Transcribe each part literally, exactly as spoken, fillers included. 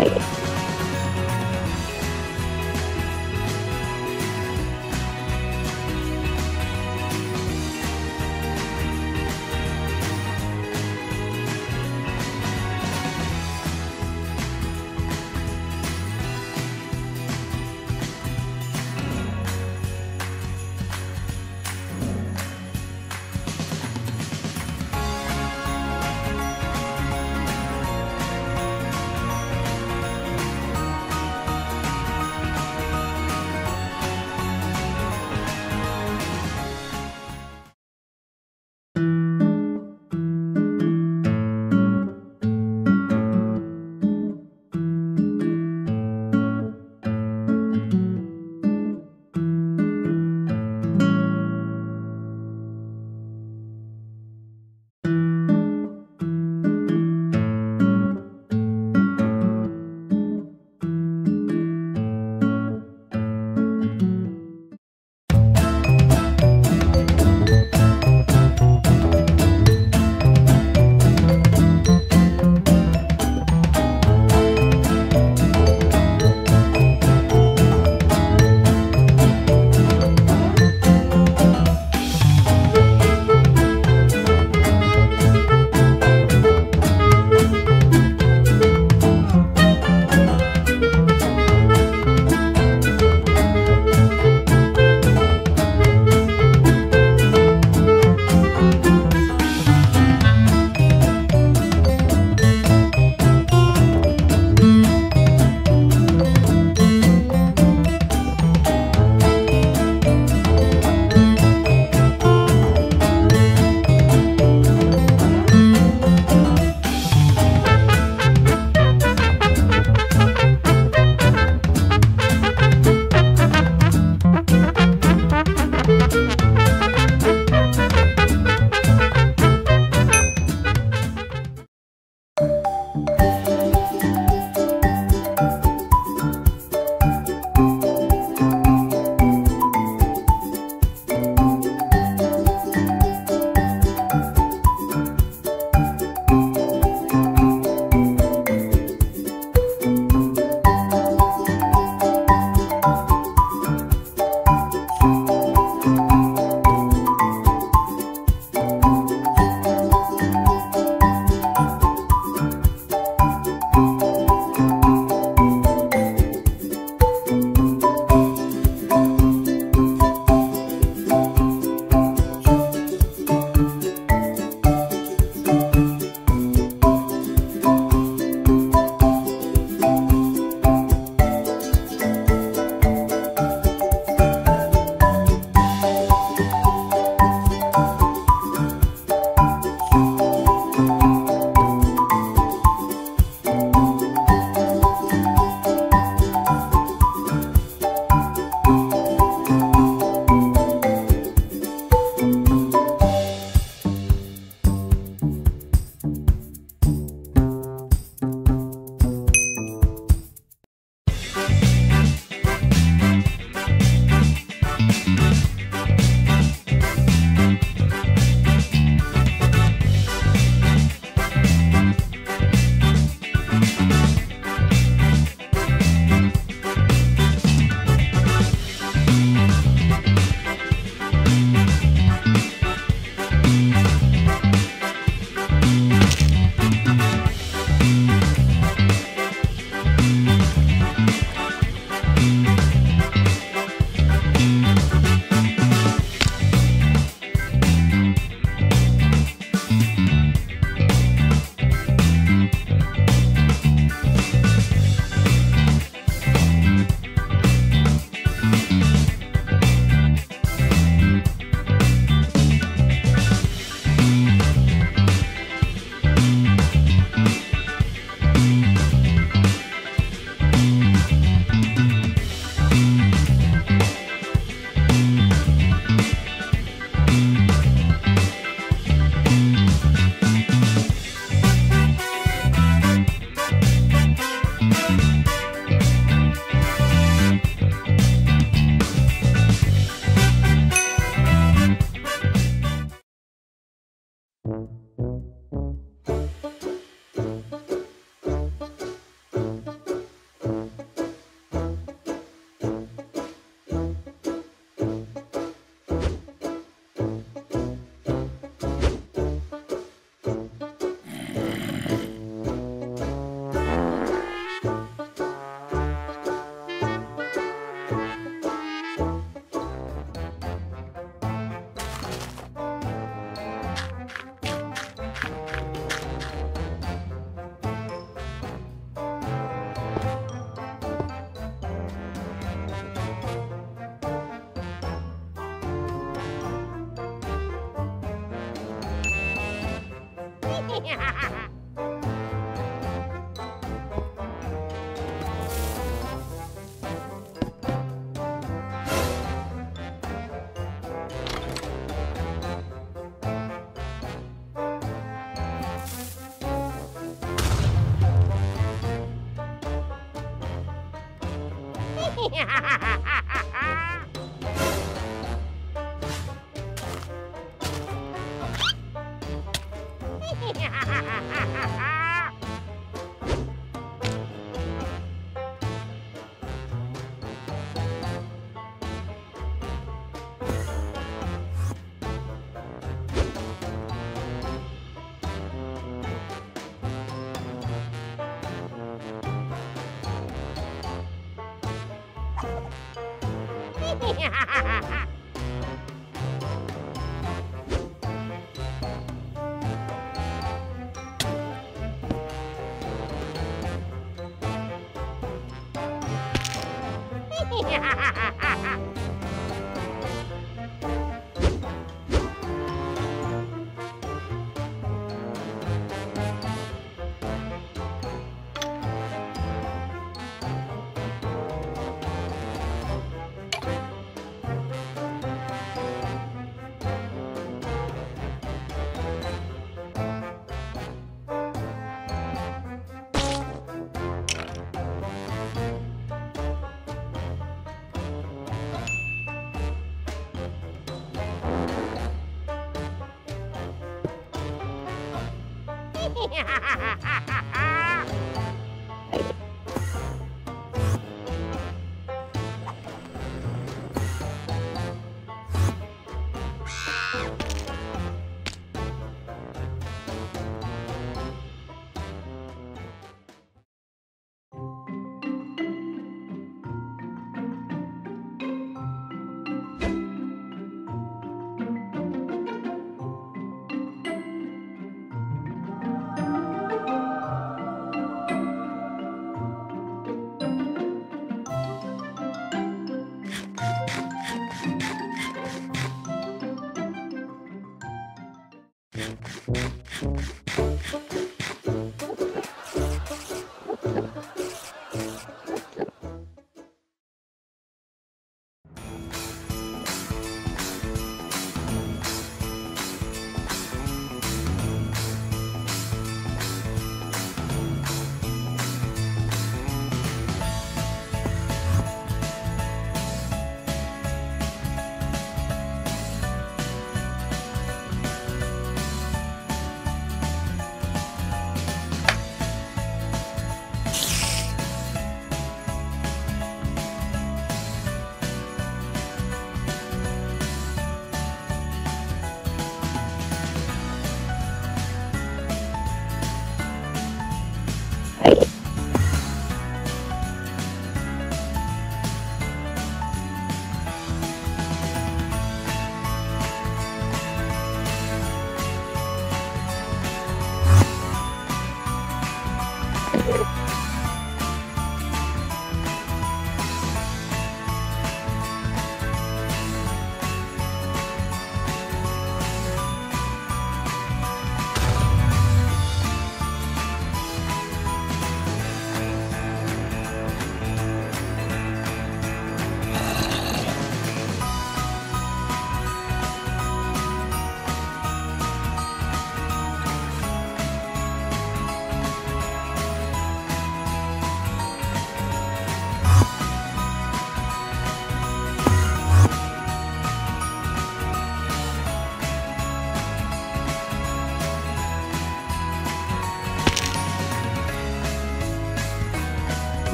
excited.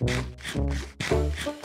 Boom, boom, boom.